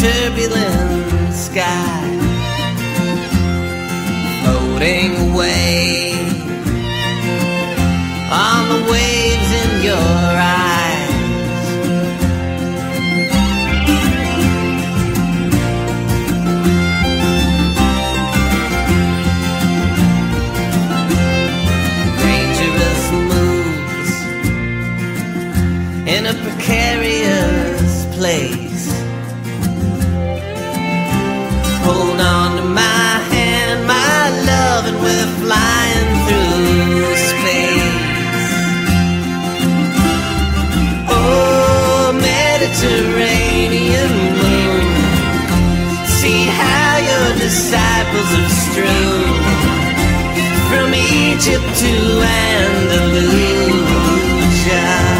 turbulent sky, floating away on the waves in your eyes. Dangerous moves in a precarious place. Hold on to my hand, my love, and we're flying through space. Oh, Mediterranean moon, see how your disciples have strewn from Egypt to Andalusia.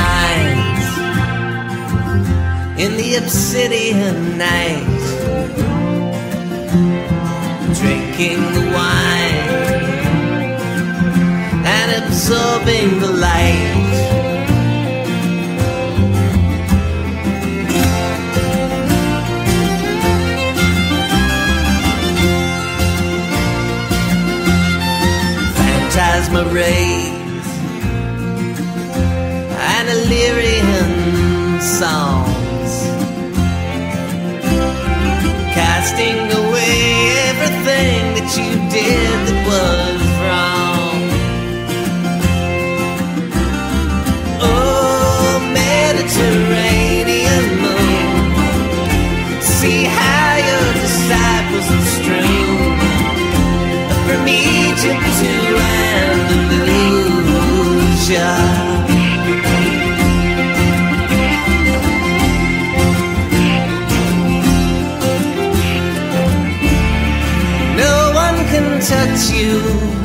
Lines in the obsidian night, drinking the wine and absorbing the light. Phantasmagoria, Illyrian songs, casting away everything that you did that was wrong. Oh, Mediterranean moon, see how your disciples are strewn from Egypt to Andalusia. Touch you.